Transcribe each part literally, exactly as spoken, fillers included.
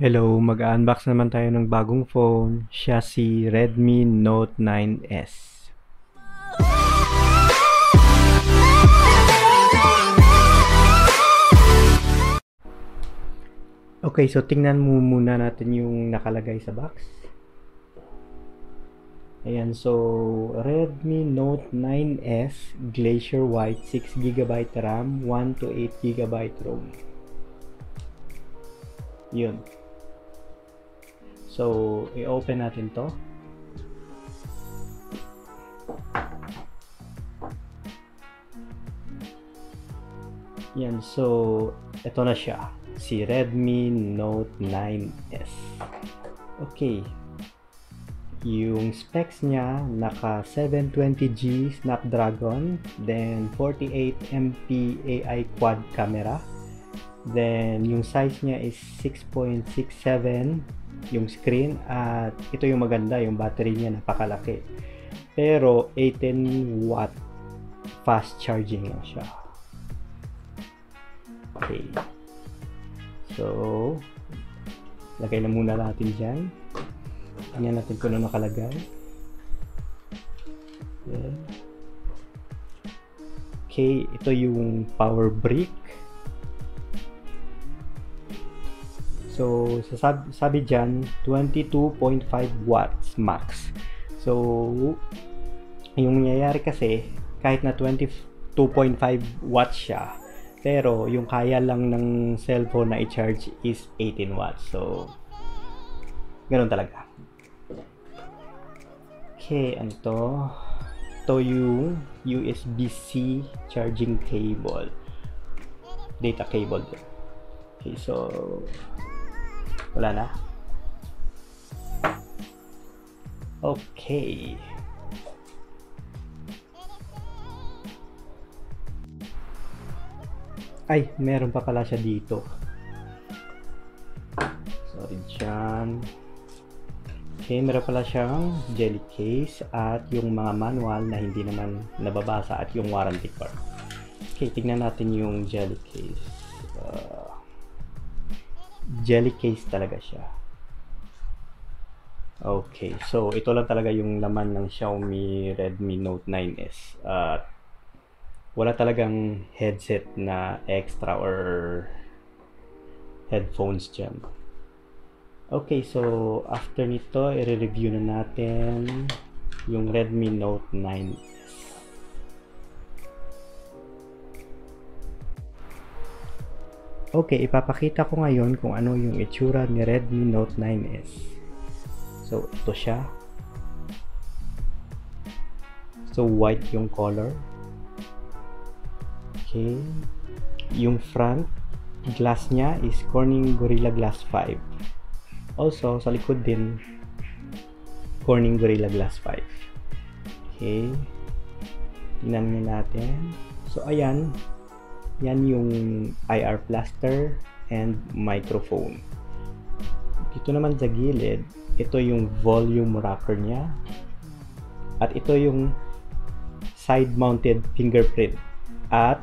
Hello, mag-unbox naman tayo ng bagong phone. Siya si Redmi Note nine S. Okay, so tingnan mo muna natin yung nakalagay sa box. Ayan, so Redmi Note nine S Glacier White, six gigabyte RAM, one to eight gigabyte ROM. Yun. So, i-open natin to. Yan, so ito na siya, si Redmi Note nine S. Okay. Yung specs niya, naka seven twenty G Snapdragon, then forty-eight megapixel A I quad camera. Then yung size niya is six point six seven yung screen, at ito yung maganda, yung battery niya napakalaki. Pero eighteen watt fast charging lang siya. Okay. So, lagay na muna natin diyan. Tingnan natin kung ano nakalagay. Okay. Okay, ito yung power brick. So, sasabi, sabi dyan, twenty-two point five watts max. So, yung nangyayari kasi, kahit na twenty-two point five watts siya, pero yung kaya lang ng cellphone na i-charge is eighteen watts. So, ganun talaga. Okay, ano to? Ito yung U S B C charging cable. Data cable. Okay, so wala na. Okay. Ay, meron pa pala siya dito. Sorry dyan. Okay, meron pala siyang jelly case at yung mga manual na hindi naman nababasa at yung warranty card. Okay, tignan natin yung jelly case. Uh, jelly case talaga siya. Okay, so ito lang talaga yung laman ng Xiaomi Redmi Note nine S, at uh, wala talagang headset na extra or headphones dyan. Okay, so after nito i-review na natin yung Redmi Note nine S. Okay, ipapakita ko ngayon kung ano yung itsura ni Redmi Note nine S. So, ito siya. So, white yung color. Okay. Yung front glass niya is Corning Gorilla Glass five. Also, sa likod din, Corning Gorilla Glass five. Okay. Tingnan natin. So, ayan. Yan yung I R plaster and microphone. Dito naman sa gilid, ito yung volume rocker niya. At ito yung side-mounted fingerprint. At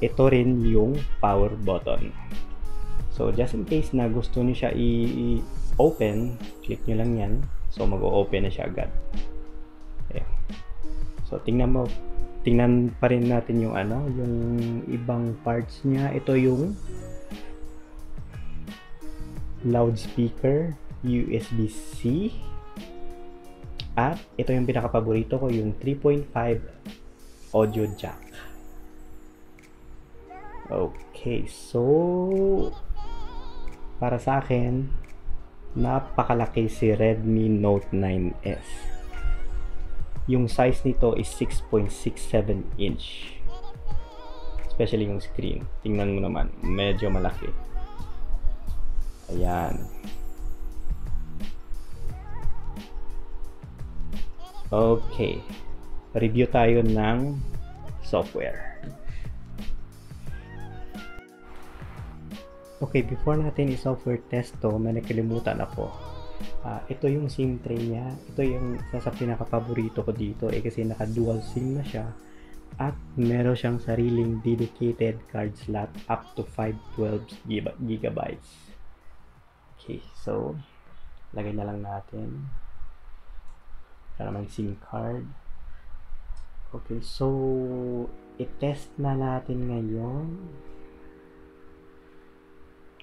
ito rin yung power button. So, just in case na gusto niyo siya i-open, click nyo lang yan. So, mag-o-open na siya agad. Ayan. So, tingnan mo. Tingnan pa rin natin yung ano, yung ibang parts niya. Ito yung loudspeaker, U S B C, at ito yung pinakapaborito ko, yung three point five audio jack. Okay, so para sa akin, napakalaki si Redmi Note nine S. Yung size nito is six point six seven inch. Especially yung screen. Tingnan mo naman, medyo malaki. Ayan. Okay. Review tayo ng software. Okay, before natin i-software test to, may nakalimutan ako. Uh, ito yung SIM tray niya. Ito yung isa sa pinakapaborito ko dito, eh, kasi naka dual SIM na siya at meron siyang sariling dedicated card slot up to five hundred twelve gigabytes. Okay, so lagay na lang natin para may SIM card. Okay, so i-test na natin ngayon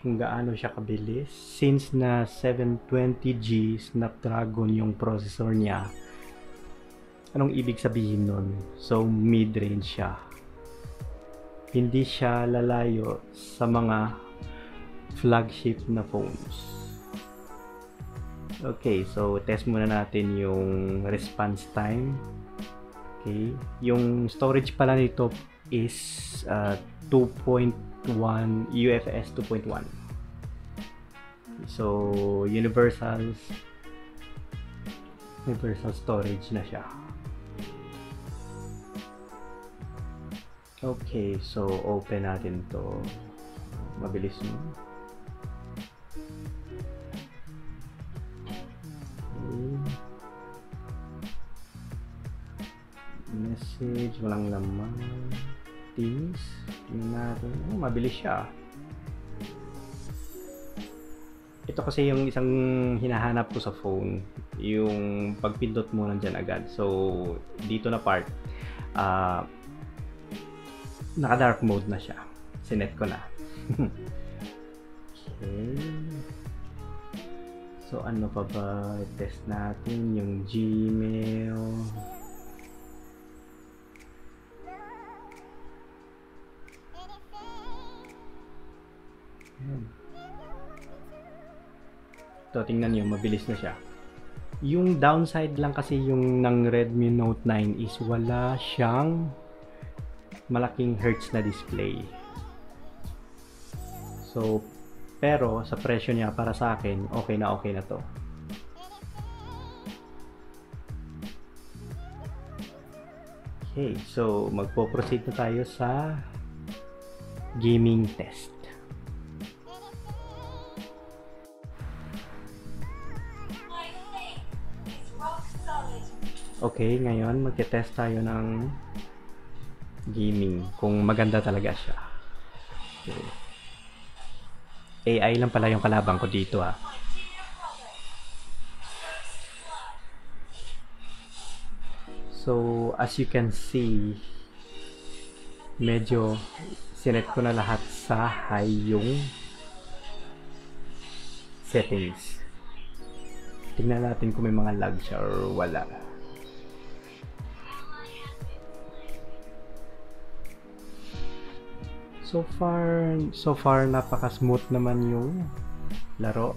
kung gaano siya kabilis, since na seven twenty G Snapdragon yung processor niya. Anong ibig sabihin nun? So mid-range siya, hindi siya lalayo sa mga flagship na phones. Okay, so test muna natin yung response time. Okay, yung storage pala nito is uh, two point one U F S two point one. So universal universal storage na siya. Okay, so open natin to. Mabilis mo. Okay. Message, walang laman. Teams, tingnan natin. Oh, mabilis siya. Ito kasi yung isang hinahanap ko sa phone, yung pagpindot mo nandiyan agad. So dito na part, uh, naka dark mode na siya. Sinet ko na. Okay. So ano pa ba? Test natin yung Gmail. Ito, tingnan nyo, mabilis na siya. Yung downside lang kasi yung ng Redmi Note nine is wala siyang malaking hertz na display. So, pero sa presyo niya para sa akin, okay na okay na to. Okay, so magpo-proceed na tayo sa gaming test. Okay, ngayon magte-test tayo ng gaming kung maganda talaga siya. Okay. A I lang pala yung kalabang ko dito, ha. So, as you can see, medyo sinet ko na lahat sa high yung settings. Tingnan natin kung may mga lag siya or wala. So far, so far napaka-smooth naman yung laro.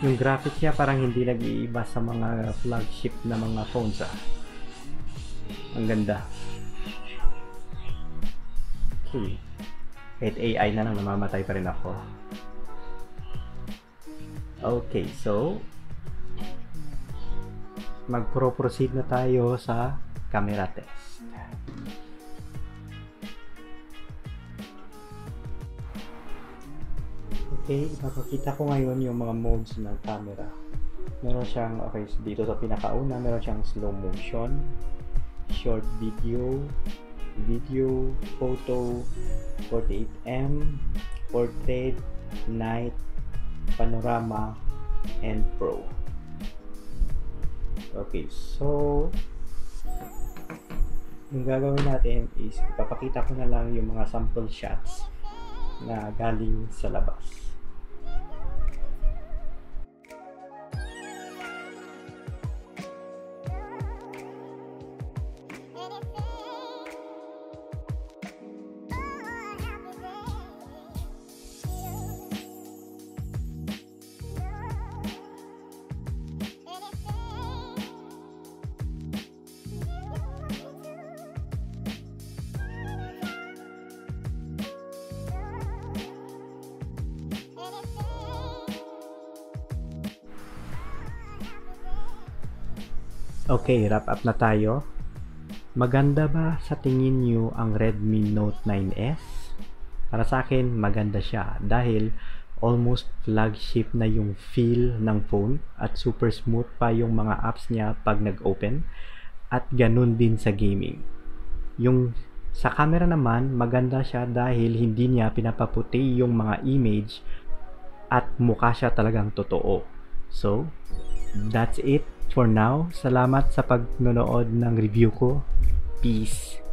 Yung graphic niya parang hindi nag-iiba sa mga flagship na mga phones, ah. Ang ganda. Okay. Kahit A I na lang, namamatay pa rin ako. Okay, so magpro-proceed na tayo sa camera test. Okay, ipapakita ko ngayon yung mga modes ng camera. Meron siyang, okay, dito sa pinakauna, meron siyang slow motion, short video, video, photo, forty-eight M, portrait, night, panorama, and pro. Okay, so yung gagawin natin is ipapakita ko na lang yung mga sample shots na galing sa labas. Okay, wrap up na tayo. Maganda ba sa tingin nyo ang Redmi Note nine S? Para sa akin, maganda siya dahil almost flagship na yung feel ng phone at super smooth pa yung mga apps niya pag nag-open, at ganun din sa gaming. Yung sa camera naman, maganda siya dahil hindi niya pinapaputi yung mga image at mukha siya talagang totoo. So, that's it for now. Salamat sa pagnonood ng review ko. Peace!